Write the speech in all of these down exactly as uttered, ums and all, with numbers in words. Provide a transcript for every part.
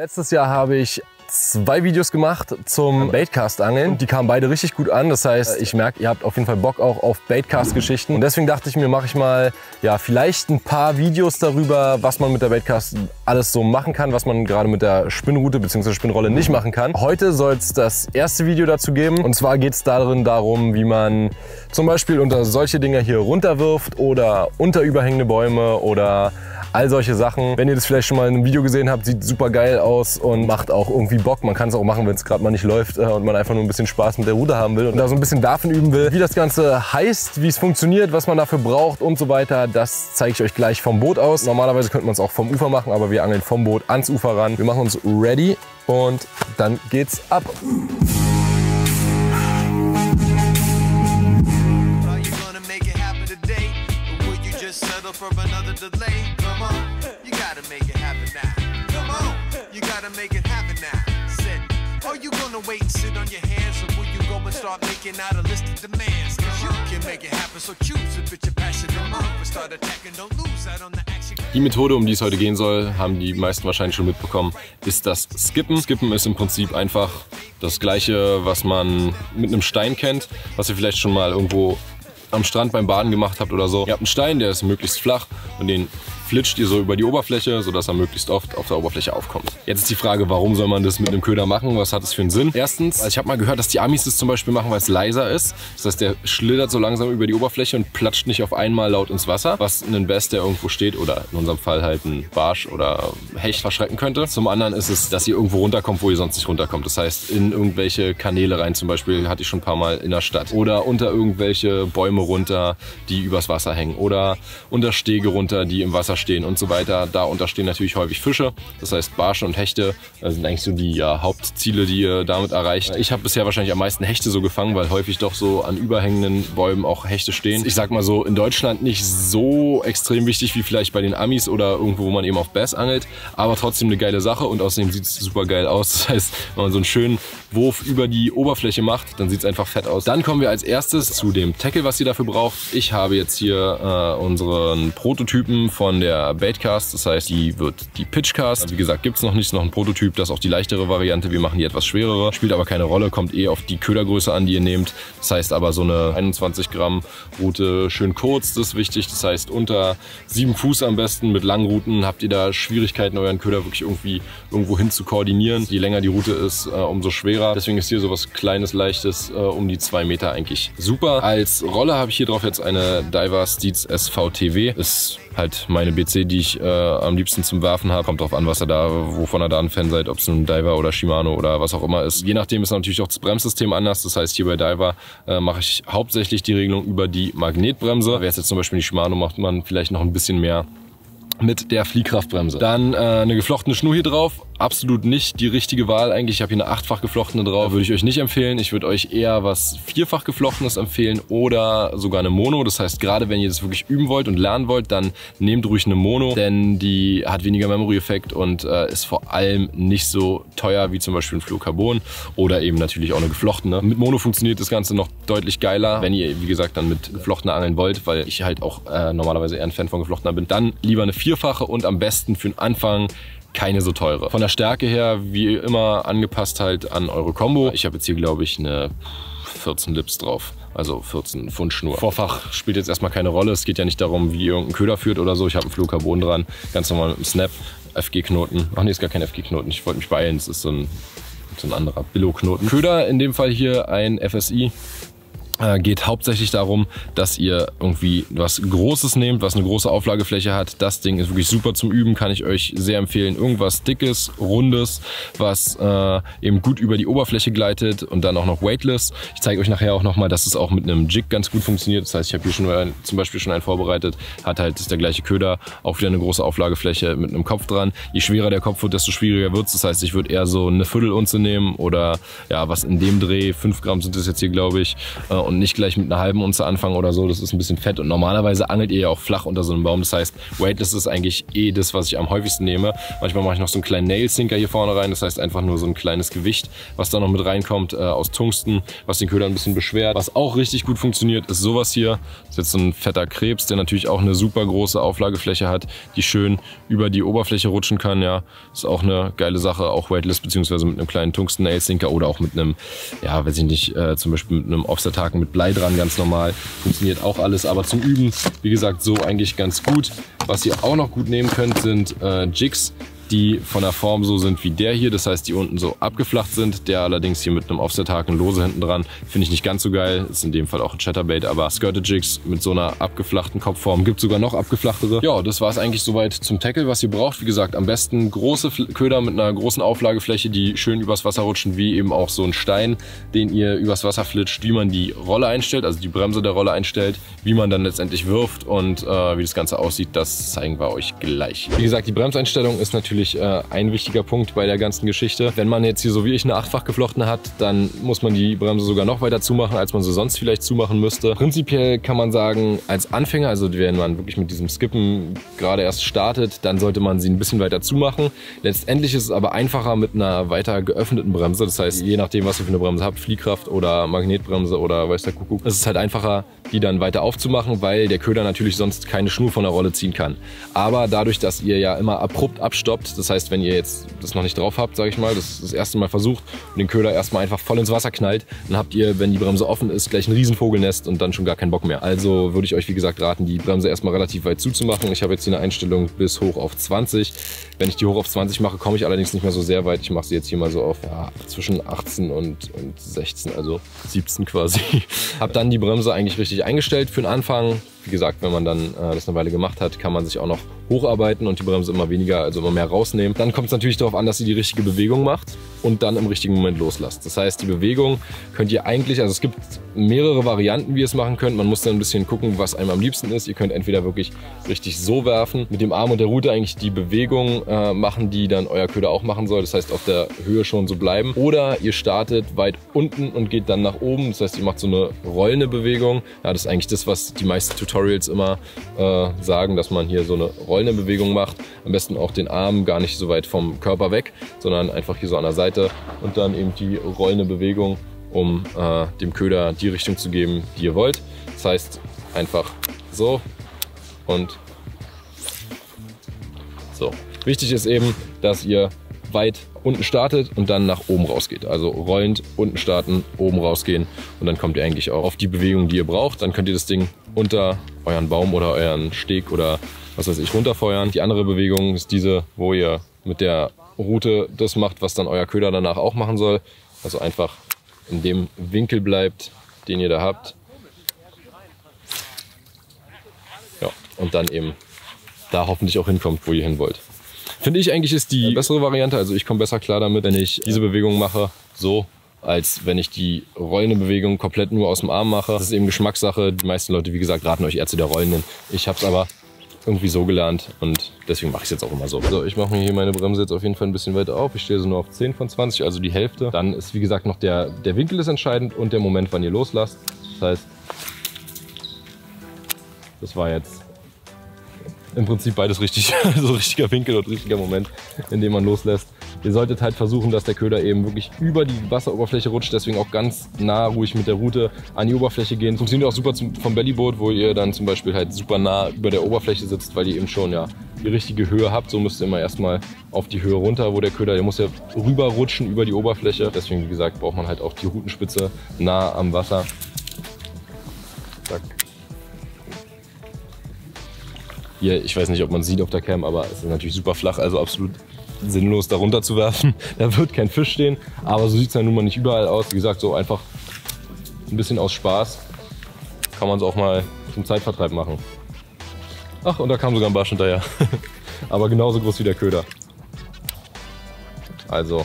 Letztes Jahr habe ich zwei Videos gemacht zum Baitcast-Angeln. Die kamen beide richtig gut an. Das heißt, ich merke, ihr habt auf jeden Fall Bock auch auf Baitcast-Geschichten. Und deswegen dachte ich mir, mache ich mal ja, vielleicht ein paar Videos darüber, was man mit der Baitcast alles so machen kann, was man gerade mit der Spinnrute bzw. Spinnrolle nicht machen kann. Heute soll es das erste Video dazu geben. Und zwar geht es darin darum, wie man zum Beispiel unter solche Dinger hier runterwirft oder unter überhängende Bäume oder all solche Sachen. Wenn ihr das vielleicht schon mal in einem Video gesehen habt, sieht super geil aus und macht auch irgendwie Bock. Man kann es auch machen, wenn es gerade mal nicht läuft äh, und man einfach nur ein bisschen Spaß mit der Rute haben will und da so ein bisschen davon üben will. Wie das Ganze heißt, wie es funktioniert, was man dafür braucht und so weiter, das zeige ich euch gleich vom Boot aus. Normalerweise könnte man es auch vom Ufer machen, aber wir angeln vom Boot ans Ufer ran. Wir machen uns ready und dann geht's ab. Die Methode, um die es heute gehen soll, haben die meisten wahrscheinlich schon mitbekommen, ist das Skippen. Skippen ist im Prinzip einfach das Gleiche, was man mit einem Stein kennt, was ihr vielleicht schon mal irgendwo am Strand beim Baden gemacht habt oder so. Ihr habt einen Stein, der ist möglichst flach und den flitscht ihr so über die Oberfläche, sodass er möglichst oft auf der Oberfläche aufkommt. Jetzt ist die Frage, warum soll man das mit einem Köder machen? Was hat es für einen Sinn? Erstens, ich habe mal gehört, dass die Amis das zum Beispiel machen, weil es leiser ist. Das heißt, der schlittert so langsam über die Oberfläche und platscht nicht auf einmal laut ins Wasser, was einen Bass, der irgendwo steht oder in unserem Fall halt einen Barsch oder Hecht verschrecken könnte. Zum anderen ist es, dass ihr irgendwo runterkommt, wo ihr sonst nicht runterkommt. Das heißt, in irgendwelche Kanäle rein zum Beispiel, hatte ich schon ein paar Mal in der Stadt. Oder unter irgendwelche Bäume runter, die übers Wasser hängen. Oder unter Stege runter, die im Wasser stehen und so weiter. Da unterstehen natürlich häufig Fische, das heißt Barsche und Hechte sind eigentlich so die ja, Hauptziele, die ihr damit erreicht. Ich habe bisher wahrscheinlich am meisten Hechte so gefangen, weil häufig doch so an überhängenden Bäumen auch Hechte stehen. Ich sag mal so, in Deutschland nicht so extrem wichtig wie vielleicht bei den Amis oder irgendwo, wo man eben auf Bass angelt, aber trotzdem eine geile Sache und außerdem sieht es super geil aus. Das heißt, wenn man so einen schönen Wurf über die Oberfläche macht, dann sieht es einfach fett aus. Dann kommen wir als erstes zu dem Tackle, was ihr dafür braucht. Ich habe jetzt hier äh, unseren Prototypen von der Der Baitcast, das heißt, die wird die Pitchcast. Wie gesagt, gibt es noch nichts, noch ein Prototyp, das ist auch die leichtere Variante. Wir machen die etwas schwerere, spielt aber keine Rolle, kommt eh auf die Ködergröße an, die ihr nehmt. Das heißt aber so eine einundzwanzig Gramm Rute schön kurz, das ist wichtig. Das heißt, unter sieben Fuß am besten mit langen Ruten habt ihr da Schwierigkeiten, euren Köder wirklich irgendwie irgendwo hin zu koordinieren. Je länger die Rute ist, umso schwerer. Deswegen ist hier so was Kleines, Leichtes um die zwei Meter eigentlich super. Als Rolle habe ich hier drauf jetzt eine Daiwa Steez S V T W. Ist halt meine B C, die ich äh, am liebsten zum Werfen habe. Kommt drauf an, was er da, wovon ihr da ein Fan seid, ob es ein Diver oder Shimano oder was auch immer ist. Je nachdem ist natürlich auch das Bremssystem anders. Das heißt, hier bei Diver äh, mache ich hauptsächlich die Regelung über die Magnetbremse. Wer es jetzt zum Beispiel die Shimano macht, man vielleicht noch ein bisschen mehr mit der Fliehkraftbremse. Dann äh, eine geflochtene Schnur hier drauf. Absolut nicht die richtige Wahl eigentlich. Ich habe hier eine achtfach geflochtene drauf. Würde ich euch nicht empfehlen. Ich würde euch eher was vierfach geflochtenes empfehlen oder sogar eine Mono. Das heißt, gerade wenn ihr das wirklich üben wollt und lernen wollt, dann nehmt ruhig eine Mono, denn die hat weniger Memory-Effekt und äh, ist vor allem nicht so teuer wie zum Beispiel ein Fluorocarbon oder eben natürlich auch eine geflochtene. Mit Mono funktioniert das Ganze noch deutlich geiler, wenn ihr, wie gesagt, dann mit geflochtener angeln wollt, weil ich halt auch äh, normalerweise eher ein Fan von geflochtener bin. Dann lieber eine vierfache und am besten für den Anfang keine so teure. Von der Stärke her, wie immer, angepasst halt an eure Combo. Ich habe jetzt hier, glaube ich, eine vierzehn Lips drauf. Also vierzehn Pfund Schnur. Vorfach spielt jetzt erstmal keine Rolle. Es geht ja nicht darum, wie ihr irgendeinen Köder führt oder so. Ich habe einen Fluorocarbon dran. Ganz normal mit einem Snap. F G-Knoten. Ach nee, ist gar kein F G-Knoten. Ich wollte mich beeilen. Es ist so ein, so ein anderer Billo-Knoten. Köder, in dem Fall hier ein F S I. Geht hauptsächlich darum, dass ihr irgendwie was Großes nehmt, was eine große Auflagefläche hat. Das Ding ist wirklich super zum Üben, kann ich euch sehr empfehlen. Irgendwas Dickes, Rundes, was äh, eben gut über die Oberfläche gleitet und dann auch noch weightless. Ich zeige euch nachher auch nochmal, dass es auch mit einem Jig ganz gut funktioniert. Das heißt, ich habe hier schon zum Beispiel schon einen vorbereitet, hat halt ist der gleiche Köder, auch wieder eine große Auflagefläche mit einem Kopf dran. Je schwerer der Kopf wird, desto schwieriger wird es. Das heißt, ich würde eher so eine Viertelunze nehmen oder ja, was in dem Dreh, fünf Gramm sind das jetzt hier, glaube ich, äh, und nicht gleich mit einer halben Unze anfangen oder so, das ist ein bisschen fett. Und normalerweise angelt ihr ja auch flach unter so einem Baum, das heißt, Weightless ist eigentlich eh das, was ich am häufigsten nehme. Manchmal mache ich noch so einen kleinen Nail-Sinker hier vorne rein, das heißt einfach nur so ein kleines Gewicht, was da noch mit reinkommt, äh, aus Tungsten, was den Köder ein bisschen beschwert. Was auch richtig gut funktioniert, ist sowas hier. Das ist jetzt so ein fetter Krebs, der natürlich auch eine super große Auflagefläche hat, die schön über die Oberfläche rutschen kann, ja. Ist auch eine geile Sache, auch Weightless, beziehungsweise mit einem kleinen Tungsten-Nail-Sinker oder auch mit einem, ja, weiß ich nicht, äh, zum Beispiel mit einem Offset-Haken mit Blei dran, ganz normal. Funktioniert auch alles, aber zum Üben, wie gesagt, so eigentlich ganz gut. Was ihr auch noch gut nehmen könnt, sind äh, Jigs, die von der Form so sind wie der hier, das heißt, die unten so abgeflacht sind. Der allerdings hier mit einem Offset-Haken lose hinten dran, finde ich nicht ganz so geil. Ist in dem Fall auch ein Chatterbait, aber Skirted Jigs mit so einer abgeflachten Kopfform. Gibt sogar noch abgeflachtere. Ja, das war es eigentlich soweit zum Tackle, was ihr braucht. Wie gesagt, am besten große Köder mit einer großen Auflagefläche, die schön übers Wasser rutschen, wie eben auch so ein Stein, den ihr übers Wasser flitscht, wie man die Rolle einstellt, also die Bremse der Rolle einstellt, wie man dann letztendlich wirft und äh, wie das Ganze aussieht, das zeigen wir euch gleich. Wie gesagt, die Bremseinstellung ist natürlich ein wichtiger Punkt bei der ganzen Geschichte. Wenn man jetzt hier so wie ich eine achtfach geflochtene hat, dann muss man die Bremse sogar noch weiter zumachen, als man sie sonst vielleicht zumachen müsste. Prinzipiell kann man sagen, als Anfänger, also wenn man wirklich mit diesem Skippen gerade erst startet, dann sollte man sie ein bisschen weiter zumachen. Letztendlich ist es aber einfacher mit einer weiter geöffneten Bremse. Das heißt, je nachdem, was ihr für eine Bremse habt, Fliehkraft oder Magnetbremse oder weiß der Kuckuck, es ist halt einfacher, die dann weiter aufzumachen, weil der Köder natürlich sonst keine Schnur von der Rolle ziehen kann. Aber dadurch, dass ihr ja immer abrupt abstoppt, das heißt, wenn ihr jetzt das noch nicht drauf habt, sage ich mal, das das erste Mal versucht und den Köder erstmal einfach voll ins Wasser knallt, dann habt ihr, wenn die Bremse offen ist, gleich ein Riesenvogelnest und dann schon gar keinen Bock mehr. Also würde ich euch, wie gesagt, raten, die Bremse erstmal relativ weit zuzumachen. Ich habe jetzt hier eine Einstellung bis hoch auf zwanzig. Wenn ich die hoch auf zwanzig mache, komme ich allerdings nicht mehr so sehr weit. Ich mache sie jetzt hier mal so auf, ja, zwischen achtzehn und, und sechzehn, also siebzehn quasi. Hab dann die Bremse eigentlich richtig eingestellt für den Anfang. Wie gesagt, wenn man dann äh, das eine Weile gemacht hat, kann man sich auch noch hocharbeiten und die Bremse immer weniger, also immer mehr rausnehmen. Dann kommt es natürlich darauf an, dass ihr die richtige Bewegung macht und dann im richtigen Moment loslasst. Das heißt, die Bewegung könnt ihr eigentlich, also es gibt mehrere Varianten, wie ihr es machen könnt. Man muss dann ein bisschen gucken, was einem am liebsten ist. Ihr könnt entweder wirklich richtig so werfen, mit dem Arm und der Rute eigentlich die Bewegung äh, machen, die dann euer Köder auch machen soll. Das heißt, auf der Höhe schon so bleiben. Oder ihr startet weit unten und geht dann nach oben. Das heißt, ihr macht so eine rollende Bewegung. Ja, das ist eigentlich das, was die meisten Tutorials immer äh, sagen, dass man hier so eine rollende Bewegung macht. Am besten auch den Arm gar nicht so weit vom Körper weg, sondern einfach hier so an der Seite und dann eben die rollende Bewegung, um äh, dem Köder die Richtung zu geben, die ihr wollt. Das heißt, einfach so und so. Wichtig ist eben, dass ihr weit unten startet und dann nach oben rausgeht. Also rollend unten starten, oben rausgehen und dann kommt ihr eigentlich auch auf die Bewegung, die ihr braucht. Dann könnt ihr das Ding unter euren Baum oder euren Steg oder was weiß ich runterfeuern. Die andere Bewegung ist diese, wo ihr mit der Rute das macht, was dann euer Köder danach auch machen soll. Also einfach in dem Winkel bleibt, den ihr da habt. Ja, und dann eben da hoffentlich auch hinkommt, wo ihr hin wollt. Finde ich eigentlich ist die bessere Variante, also ich komme besser klar damit, wenn ich diese Bewegung mache, so, als wenn ich die rollende Bewegung komplett nur aus dem Arm mache. Das ist eben Geschmackssache. Die meisten Leute, wie gesagt, raten euch eher zu der rollenden. Ich habe es aber irgendwie so gelernt und deswegen mache ich es jetzt auch immer so. So, ich mache mir hier meine Bremse jetzt auf jeden Fall ein bisschen weiter auf. Ich stehe so nur auf zehn von zwanzig, also die Hälfte. Dann ist, wie gesagt, noch der, der Winkel ist entscheidend und der Moment, wann ihr loslasst. Das heißt, das war jetzt im Prinzip beides richtig, also richtiger Winkel und richtiger Moment, in dem man loslässt. Ihr solltet halt versuchen, dass der Köder eben wirklich über die Wasseroberfläche rutscht, deswegen auch ganz nah ruhig mit der Rute an die Oberfläche gehen. Funktioniert auch super zum, vom Bellyboot, wo ihr dann zum Beispiel halt super nah über der Oberfläche sitzt, weil ihr eben schon ja die richtige Höhe habt. So müsst ihr immer erstmal auf die Höhe runter, wo der Köder, der muss ja rüber rutschen über die Oberfläche. Deswegen, wie gesagt, braucht man halt auch die Rutenspitze nah am Wasser. Zack. Hier, ich weiß nicht, ob man es sieht auf der Cam, aber es ist natürlich super flach, also absolut sinnlos, da runter zu werfen. Da wird kein Fisch stehen, aber so sieht es ja nun mal nicht überall aus. Wie gesagt, so einfach ein bisschen aus Spaß kann man es auch mal zum Zeitvertreib machen. Ach, und da kam sogar ein Barsch hinterher. Aber genauso groß wie der Köder. Also,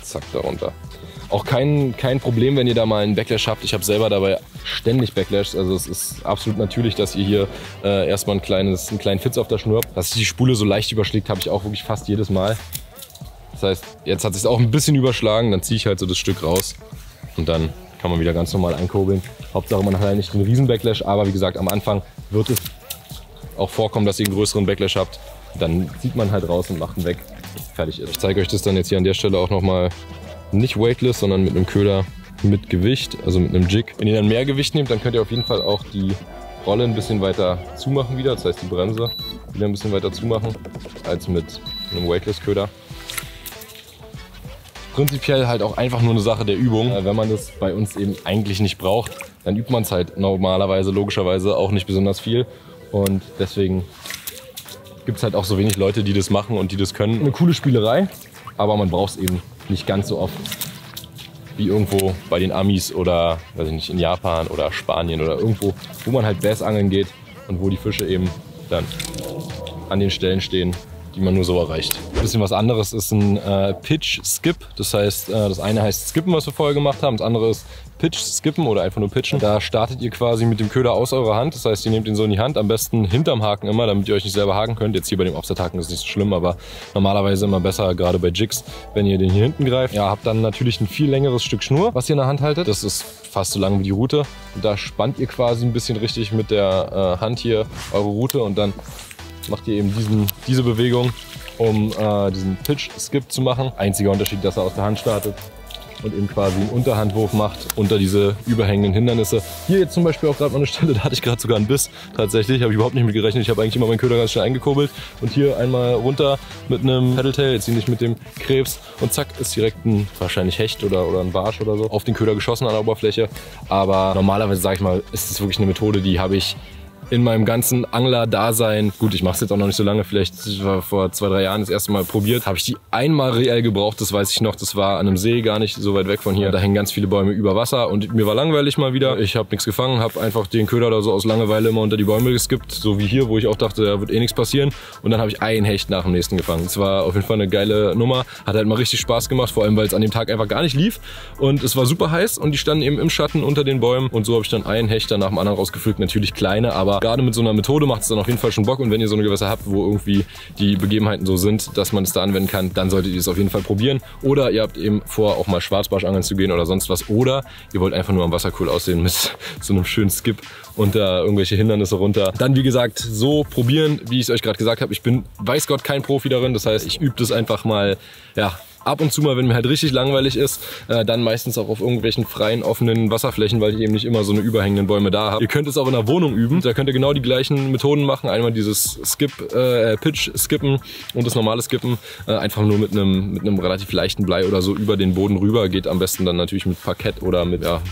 zack, da runter. Auch kein, kein Problem, wenn ihr da mal einen Backlash habt. Ich habe selber dabei ständig Backlash. Also es ist absolut natürlich, dass ihr hier äh, erstmal ein kleines, einen kleinen Fitz auf der Schnur habt. Dass ich die Spule so leicht überschlägt, habe ich auch wirklich fast jedes Mal. Das heißt, jetzt hat es sich auch ein bisschen überschlagen, dann ziehe ich halt so das Stück raus und dann kann man wieder ganz normal einkurbeln. Hauptsache man hat halt nicht den riesen Backlash, aber wie gesagt, am Anfang wird es auch vorkommen, dass ihr einen größeren Backlash habt. Dann zieht man halt raus und macht ihn weg. Fertig ist. Ich zeige euch das dann jetzt hier an der Stelle auch nochmal nicht weightless, sondern mit einem Köder mit Gewicht, also mit einem Jig. Wenn ihr dann mehr Gewicht nehmt, dann könnt ihr auf jeden Fall auch die Rolle ein bisschen weiter zumachen wieder, das heißt die Bremse wieder ein bisschen weiter zumachen, als mit einem Weightless-Köder. Prinzipiell halt auch einfach nur eine Sache der Übung. Wenn man das bei uns eben eigentlich nicht braucht, dann übt man es halt normalerweise, logischerweise auch nicht besonders viel. Und deswegen gibt es halt auch so wenig Leute, die das machen und die das können. Eine coole Spielerei, aber man braucht es eben nicht ganz so oft wie irgendwo bei den Amis oder, weiß ich nicht, in Japan oder Spanien oder irgendwo, wo man halt Bassangeln geht und wo die Fische eben dann an den Stellen stehen, die man nur so erreicht. Ein bisschen was anderes ist ein äh, Pitch Skip, das heißt, äh, das eine heißt Skippen, was wir vorher gemacht haben, das andere ist Pitch Skippen oder einfach nur Pitchen. Da startet ihr quasi mit dem Köder aus eurer Hand, das heißt, ihr nehmt ihn so in die Hand, am besten hinterm Haken immer, damit ihr euch nicht selber haken könnt. Jetzt hier bei dem Offset-Haken ist es nicht so schlimm, aber normalerweise immer besser, gerade bei Jigs, wenn ihr den hier hinten greift. Ja, habt dann natürlich ein viel längeres Stück Schnur, was ihr in der Hand haltet. Das ist fast so lang wie die Rute. Und da spannt ihr quasi ein bisschen richtig mit der äh, Hand hier eure Rute und dann macht ihr eben diesen, diese Bewegung, um äh, diesen Pitch-Skip zu machen. Einziger Unterschied, dass er aus der Hand startet und eben quasi einen Unterhandwurf macht unter diese überhängenden Hindernisse. Hier jetzt zum Beispiel auch gerade mal eine Stelle, da hatte ich gerade sogar einen Biss. Tatsächlich, habe ich überhaupt nicht mit gerechnet. Ich habe eigentlich immer meinen Köder ganz schnell eingekurbelt und hier einmal runter mit einem Paddle Tail, jetzt nicht mit dem Krebs und zack, ist direkt ein wahrscheinlich Hecht oder, oder ein Barsch oder so auf den Köder geschossen an der Oberfläche. Aber normalerweise, sage ich mal, ist es wirklich eine Methode, die habe ich in meinem ganzen Angler-Dasein, gut, ich mache es jetzt auch noch nicht so lange, vielleicht vor zwei, drei Jahren das erste Mal probiert, habe ich die einmal reell gebraucht, das weiß ich noch, das war an einem See, gar nicht so weit weg von hier, da hängen ganz viele Bäume über Wasser und mir war langweilig mal wieder, ich habe nichts gefangen, habe einfach den Köder oder so aus Langeweile immer unter die Bäume geskippt, so wie hier, wo ich auch dachte, da wird eh nichts passieren und dann habe ich einen Hecht nach dem nächsten gefangen. Das war auf jeden Fall eine geile Nummer, hat halt mal richtig Spaß gemacht, vor allem, weil es an dem Tag einfach gar nicht lief und es war super heiß und die standen eben im Schatten unter den Bäumen und so habe ich dann einen Hecht nach dem anderen rausgepflückt, natürlich kleine, aber gerade mit so einer Methode macht es dann auf jeden Fall schon Bock und wenn ihr so eine Gewässer habt, wo irgendwie die Begebenheiten so sind, dass man es da anwenden kann, dann solltet ihr es auf jeden Fall probieren. Oder ihr habt eben vor, auch mal Schwarzbarschangeln zu gehen oder sonst was. Oder ihr wollt einfach nur am Wasser cool aussehen mit so einem schönen Skip unter irgendwelche Hindernisse runter. Dann wie gesagt, so probieren, wie ich es euch gerade gesagt habe. Ich bin, weiß Gott, kein Profi darin. Das heißt, ich übe das einfach mal, ja, ab und zu mal, wenn mir halt richtig langweilig ist, äh, dann meistens auch auf irgendwelchen freien, offenen Wasserflächen, weil ich eben nicht immer so eine überhängenden Bäume da habe. Ihr könnt es auch in der Wohnung üben, da könnt ihr genau die gleichen Methoden machen. Einmal dieses Skip, äh, Pitch Skippen und das normale Skippen. Äh, einfach nur mit einem mit einem relativ leichten Blei oder so über den Boden rüber. Geht am besten dann natürlich mit Parkett oder mit, ja,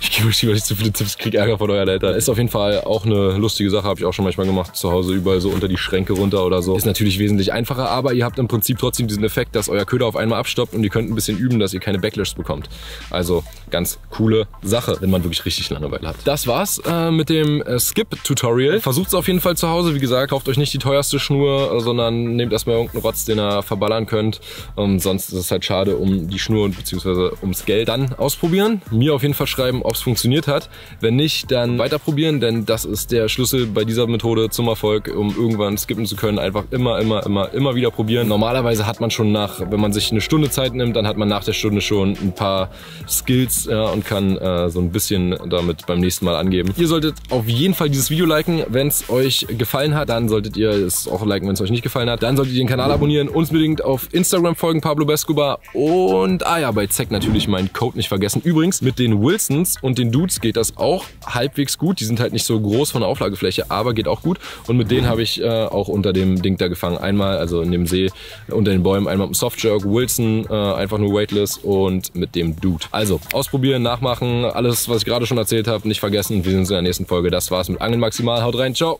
ich gebe euch lieber nicht zu viele Tipps, krieg Ärger von euer Leiter. Ist auf jeden Fall auch eine lustige Sache, habe ich auch schon manchmal gemacht, zu Hause überall so unter die Schränke runter oder so. Ist natürlich wesentlich einfacher, aber ihr habt im Prinzip trotzdem diesen Effekt, dass euer Köder auf einmal abstoppt und ihr könnt ein bisschen üben, dass ihr keine Backlash bekommt. Also ganz coole Sache, wenn man wirklich richtig Langeweile hat. Das war's äh, mit dem äh, Skip-Tutorial. Versucht es auf jeden Fall zu Hause. Wie gesagt, kauft euch nicht die teuerste Schnur, äh, sondern nehmt erstmal irgendeinen Rotz, den ihr verballern könnt. Ähm, sonst ist es halt schade um die Schnur bzw. ums Geld. Dann ausprobieren. Mir auf jeden Fall schreiben, ob es funktioniert hat. Wenn nicht, dann weiter probieren, denn das ist der Schlüssel bei dieser Methode zum Erfolg, um irgendwann skippen zu können. Einfach immer, immer, immer, immer wieder probieren. Normalerweise hat man schon nach, wenn man sich eine Stunde Zeit nimmt, dann hat man nach der Stunde schon ein paar Skills ja, und kann äh, so ein bisschen damit beim nächsten Mal angeben. Ihr solltet auf jeden Fall dieses Video liken, wenn es euch gefallen hat, dann solltet ihr es auch liken, wenn es euch nicht gefallen hat, dann solltet ihr den Kanal abonnieren, uns unbedingt auf Instagram folgen, Pablo Bescobar und ah ja, bei Z E C natürlich meinen Code nicht vergessen. Übrigens, mit den Wilsons und den Dudes geht das auch halbwegs gut, die sind halt nicht so groß von der Auflagefläche, aber geht auch gut und mit denen habe ich äh, auch unter dem Ding da gefangen, einmal, also in dem See, unter den Bäumen, einmal mit dem Softjerk, Wilson, äh, einfach nur weightless und mit dem Dude. Also, ausprobieren, nachmachen, alles, was ich gerade schon erzählt habe, nicht vergessen. Wir sehen uns in der nächsten Folge. Das war's mit Angeln Maximal. Haut rein, ciao!